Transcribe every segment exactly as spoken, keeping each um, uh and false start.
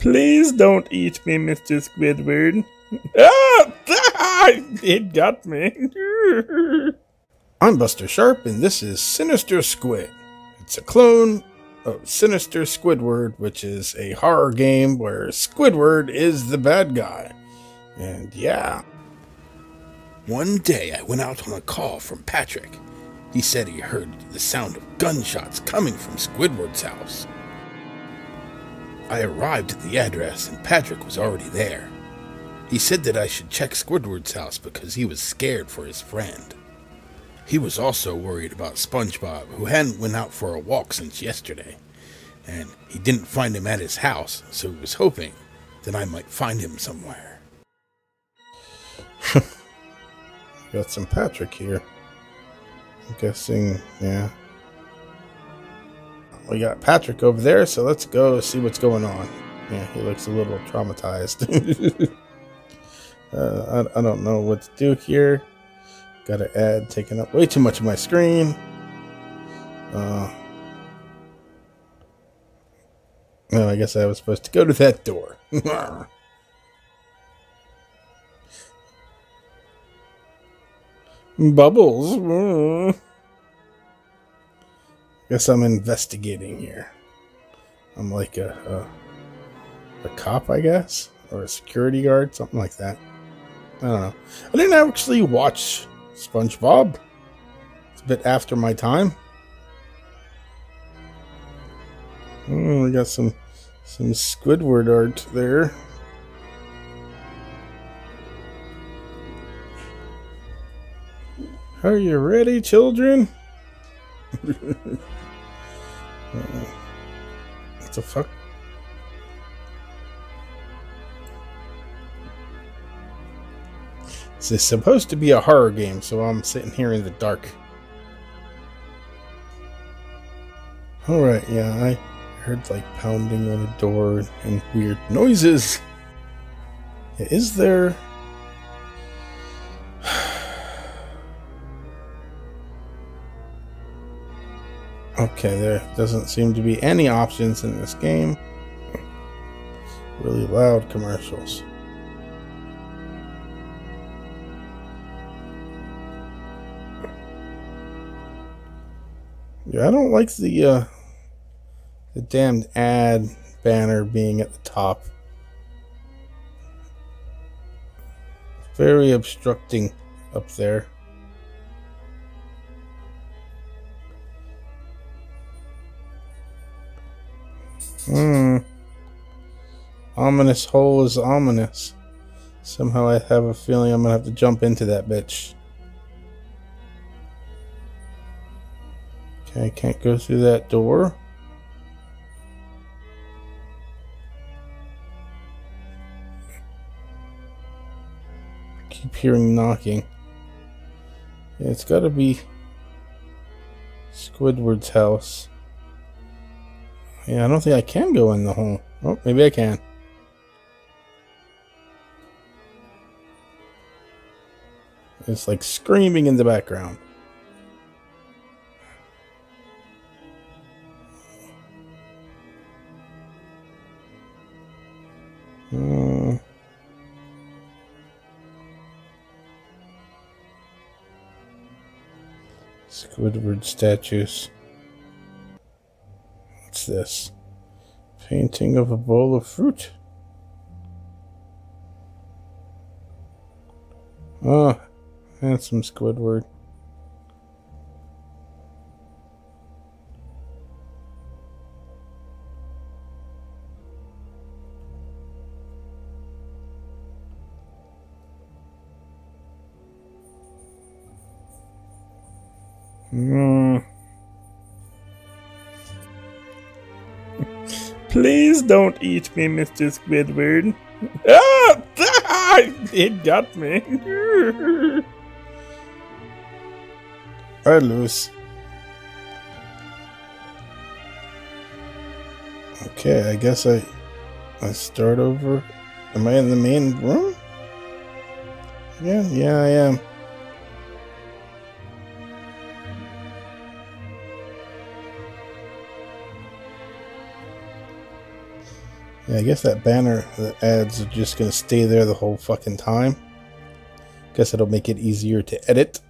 Please don't eat me, Mister Squidward. Ah! It got me. I'm Buster Sharp, and this is Sinister Squid. It's a clone of Sinister Squidward, which is a horror game where Squidward is the bad guy. And yeah. One day I went out on a call from Patrick. He said he heard the sound of gunshots coming from Squidward's house. I arrived at the address and Patrick was already there. He said that I should check Squidward's house because he was scared for his friend. He was also worried about SpongeBob, who hadn't went out for a walk since yesterday, and he didn't find him at his house, so he was hoping that I might find him somewhere. Got some Patrick here. I'm guessing, yeah. We got Patrick over there, so let's go see what's going on. Yeah, he looks a little traumatized. uh, I, I don't know what to do here. Got an ad taking up way too much of my screen. Uh, well, I guess I was supposed to go to that door. Bubbles. Guess I'm investigating here. I'm like a, a, a cop, I guess, or a security guard, something like that. I don't know. I didn't actually watch SpongeBob. It's a bit after my time. Oh, we got some some Squidward art there. Are you ready, children? Uh, what the fuck? This is supposed to be a horror game, so I'm sitting here in the dark. Alright, yeah, I heard like pounding on a door and weird noises. Is there... Okay, there doesn't seem to be any options in this game. Really loud commercials. Yeah, I don't like the uh, the damned ad banner being at the top. Very obstructing up there. Hmm. Ominous hole is ominous. Somehow I have a feeling I'm gonna have to jump into that bitch. Okay, I can't go through that door. I keep hearing knocking. Yeah, it's gotta be Squidward's house. Yeah, I don't think I can go in the hole. Oh, maybe I can. It's like screaming in the background. Uh, Squidward statues. What's this? Painting of a bowl of fruit. Ah, handsome Squidward. Hmm. Please don't eat me, Mister Squidward. Ah! It got me. I lose. Okay, I guess I I start over. Am I in the main room? Yeah, yeah, I am. Yeah, I guess that banner, the ads are just going to stay there the whole fucking time. Guess it'll make it easier to edit.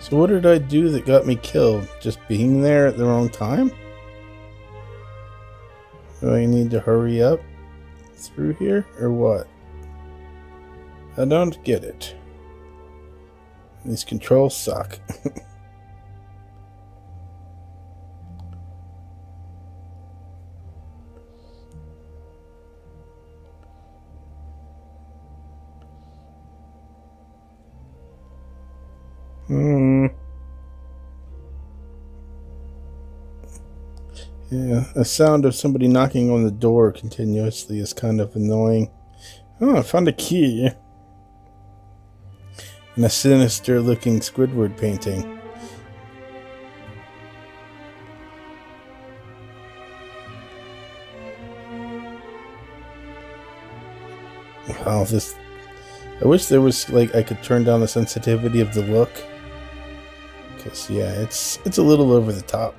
So what did I do that got me killed? Just being there at the wrong time? Do I need to hurry up through here or what? I don't get it. These controls suck. Hmm. Yeah, the sound of somebody knocking on the door continuously is kind of annoying. Oh, I found a key. And a sinister looking Squidward painting. Wow, this. I wish there was, like, I could turn down the sensitivity of the look. Because, yeah, it's, it's a little over the top.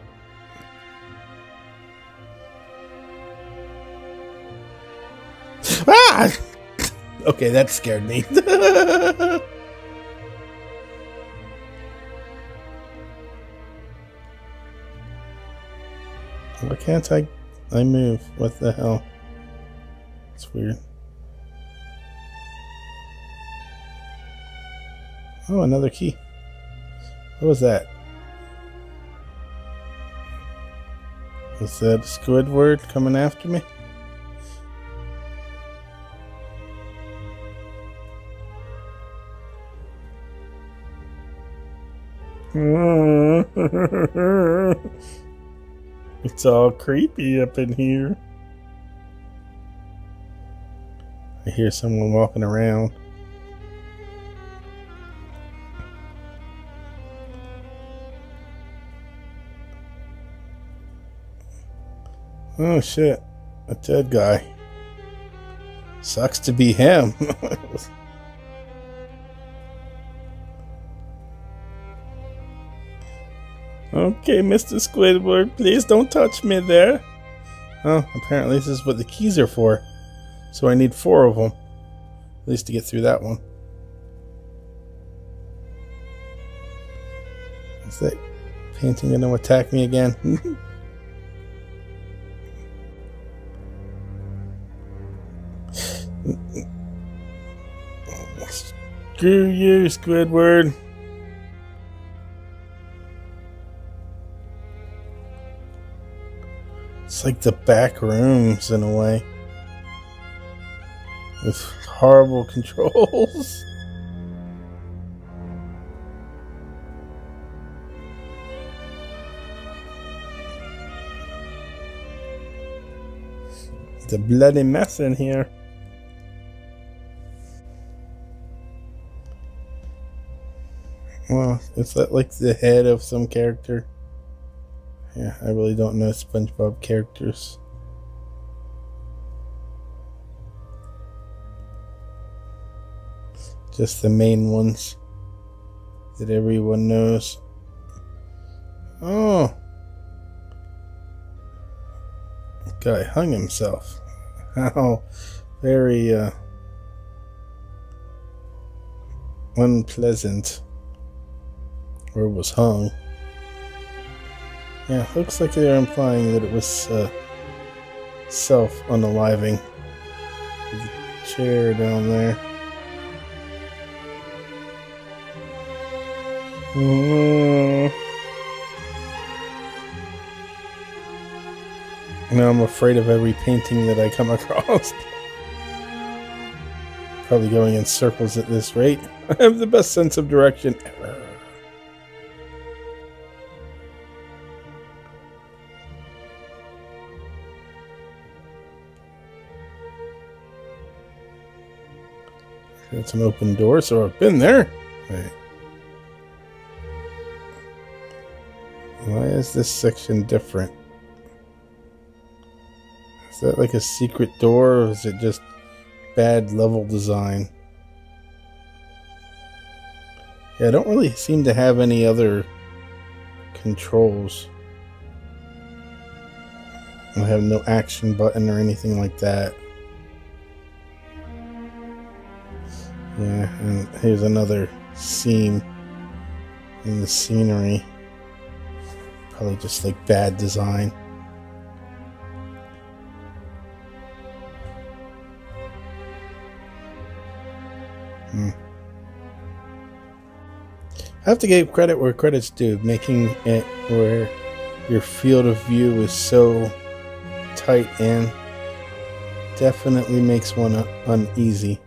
Ah! Okay, that scared me. Why can't I, I move? What the hell? It's weird. Oh, another key. What was that? Was that Squidward coming after me? It's all creepy up in here. I hear someone walking around. Oh shit, a dead guy. Sucks to be him. Okay, Mister Squidward, please don't touch me there. Oh, apparently this is what the keys are for. So I need four of them. At least to get through that one. Is that painting going to attack me again? Screw you, Squidward. It's like the back rooms in a way. With horrible controls. It's a bloody mess in here. Well, is that like the head of some character? Yeah, I really don't know SpongeBob characters. Just the main ones that everyone knows. Oh! That guy hung himself. How very uh, unpleasant. Or was hung. Yeah, looks like they're implying that it was uh, self-unaliving. The chair down there. Mm-hmm. Now I'm afraid of every painting that I come across. Probably going in circles at this rate. I have the best sense of direction ever. It's an open door, so I've been there. Right. Why is this section different? Is that like a secret door, or is it just bad level design? Yeah, I don't really seem to have any other controls. I have no action button or anything like that. Yeah, and here's another seam in the scenery. Probably just like bad design. Hmm. I have to give credit where credit's due, making it where your field of view is so tight in definitely makes one uneasy.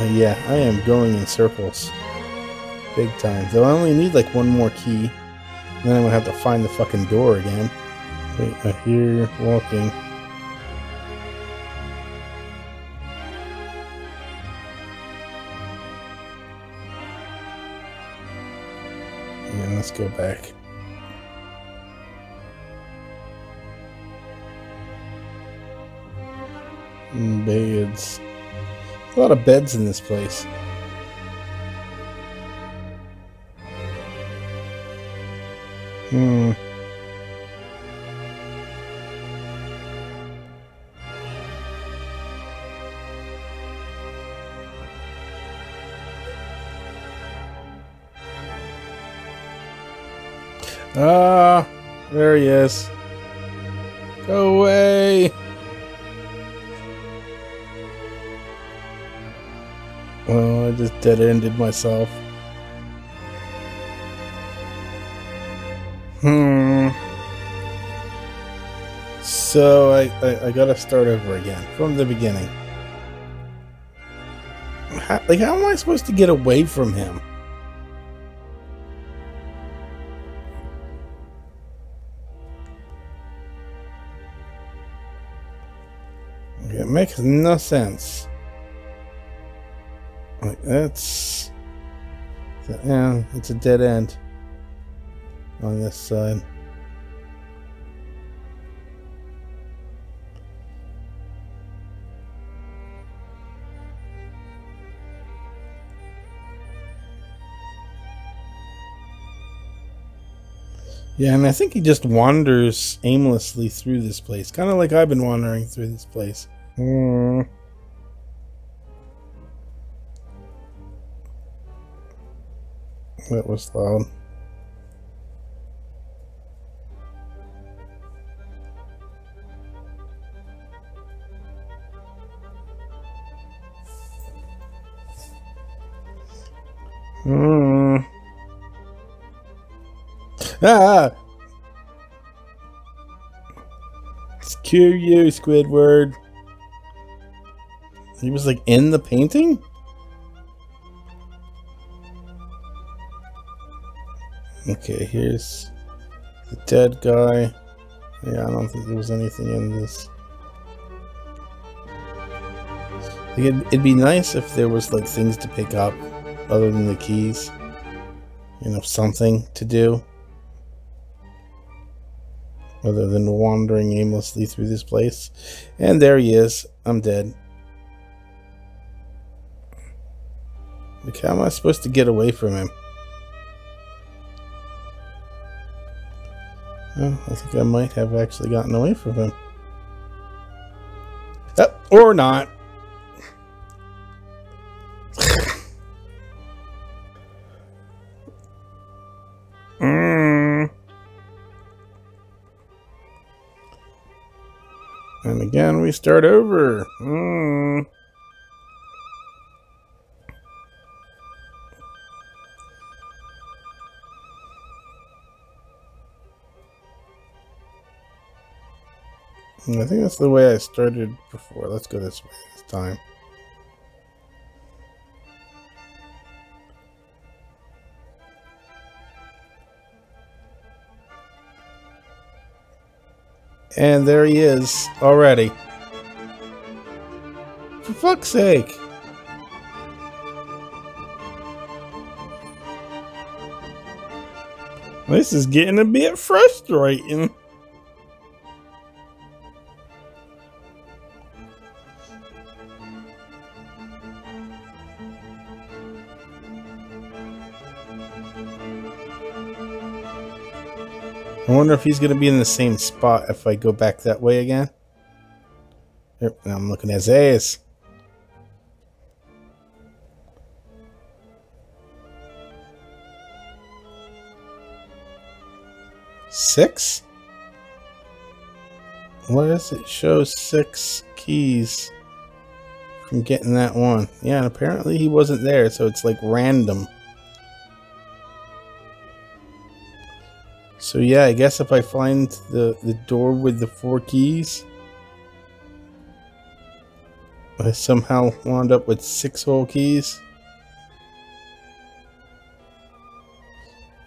Uh, yeah, I am going in circles. Big time. Though I only need like one more key. And then I'm gonna have to find the fucking door again. Wait, I hear walking. Let's go back. Mm, beds. There's a lot of beds in this place. Hmm. Ah, there he is. Go away. Oh, I just dead-ended myself. Hmm. So I, I, I gotta start over again from the beginning. How, like, how am I supposed to get away from him? It makes no sense. Like, that's... yeah, it's a dead end on this side. Yeah, and I think he just wanders aimlessly through this place. Kind of like I've been wandering through this place. Hmm. That was loud. Hmm. Ah! Screw you, Squidward. He was like in the painting? Okay, here's the dead guy. Yeah, I don't think there was anything in this. Like, it'd, it'd be nice if there was like things to pick up other than the keys. You know, something to do. Other than wandering aimlessly through this place. And there he is. I'm dead. Like, how am I supposed to get away from him? Oh, I think I might have actually gotten away from him. Oh, or not. mm. And again, we start over. Mm. I think that's the way I started before. Let's go this way this time. And there he is already. For fuck's sake. This is getting a bit frustrating. I wonder if he's going to be in the same spot if I go back that way again. Yep, I'm looking at his ass. Six? What does it show? Six keys from getting that one. Yeah, and apparently he wasn't there, so it's like random. So yeah, I guess if I find the, the door with the four keys, I somehow wound up with six whole keys.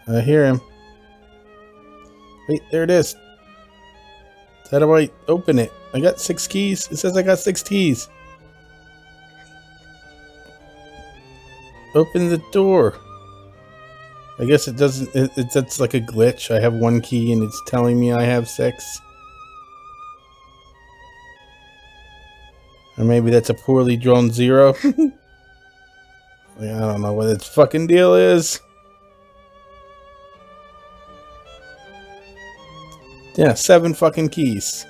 I hear him. Wait, there it is. How do I open it? I got six keys. It says I got six keys. Open the door. I guess it doesn't, it, it, that's like a glitch. I have one key and it's telling me I have six. Or maybe that's a poorly drawn zero. Like, I don't know what its fucking deal is. Yeah, seven fucking keys.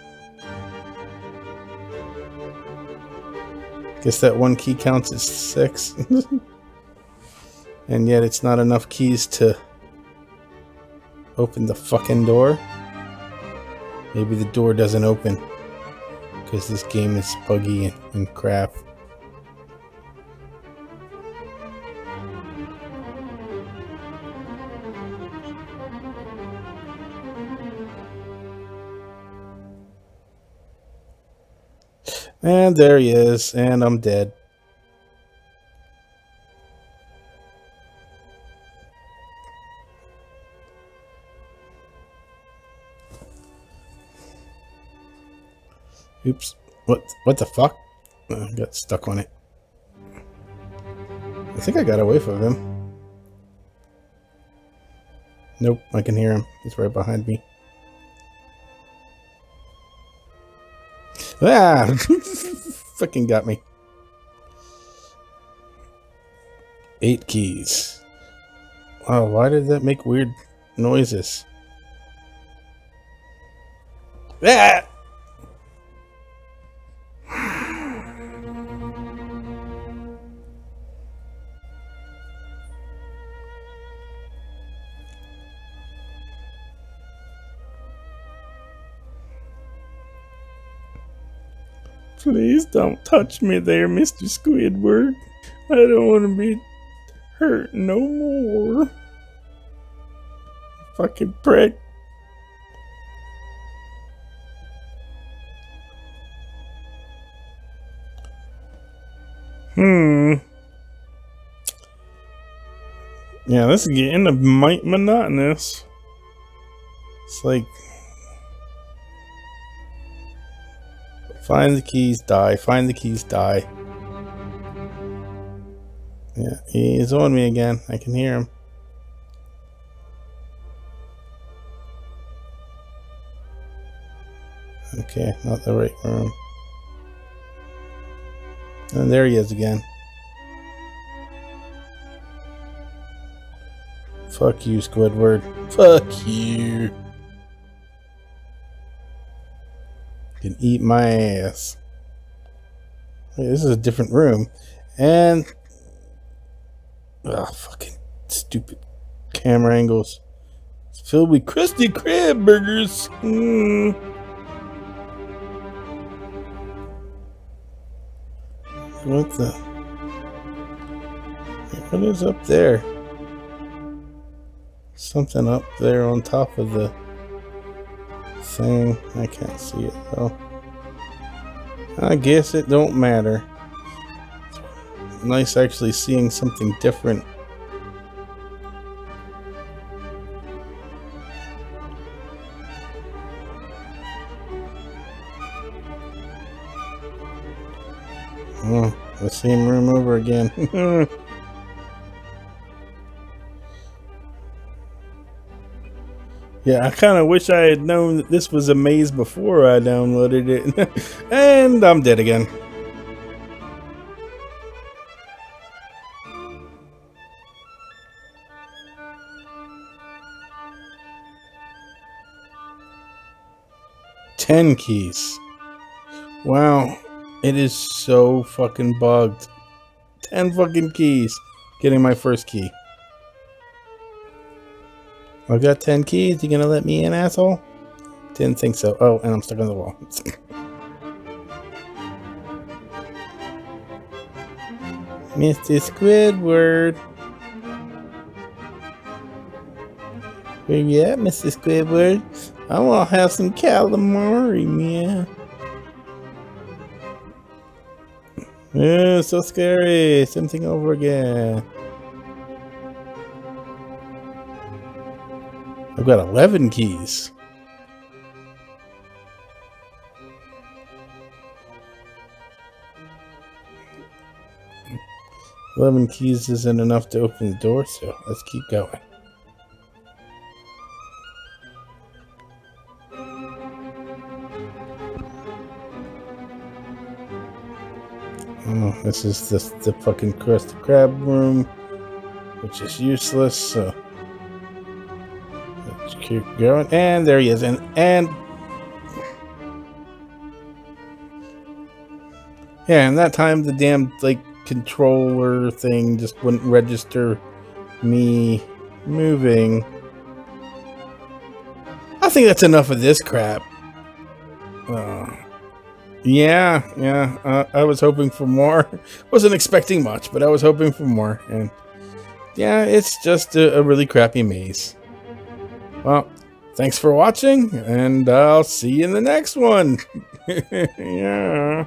Guess that one key counts as six. And yet it's not enough keys to open the fucking door. Maybe the door doesn't open because this game is buggy and, and crap. And there he is, and I'm dead. Oops. What what the fuck? Oh, I got stuck on it. I think I got away from him. Nope, I can hear him. He's right behind me. Ah! Fucking got me. Eight keys. Wow, why did that make weird noises? Ah! Please don't touch me there, Mister Squidward. I don't want to be hurt no more. Fucking prick. Hmm. Yeah, this is getting a mite monotonous. It's like... Find the keys, die. Find the keys, die. Yeah, he's on me again. I can hear him. Okay, not the right room. And there he is again. Fuck you, Squidward. Fuck you. Can eat my ass. Wait, this is a different room. And ah, oh, fucking stupid camera angles. It's filled with Krusty Krab burgers. Mm. What the? What is up there? Something up there on top of the thing. I can't see it though. I guess it don't matter. It's nice actually seeing something different. Oh, the same room over again. Yeah, I kind of wish I had known that this was a maze before I downloaded it. And I'm dead again. ten keys. Wow. It is so fucking bugged. ten fucking keys. Getting my first key. I've got ten keys. You gonna let me in, asshole? Didn't think so. Oh, and I'm stuck on the wall. Mister Squidward. Where you at, Mister Squidward? I want to have some calamari, man. Ew, so scary. Same thing over again. I've got eleven keys. eleven keys isn't enough to open the door, so let's keep going. Oh, this is the, the fucking Krusty Krab room, which is useless, so let's keep going. And there he is, and, and... yeah, and that time the damn, like, controller thing just wouldn't register me moving. I think that's enough of this crap. Uh... Yeah, yeah, uh, I was hoping for more. Wasn't expecting much, but I was hoping for more. And yeah, it's just a, a really crappy maze. Well, thanks for watching, and I'll see you in the next one. Yeah.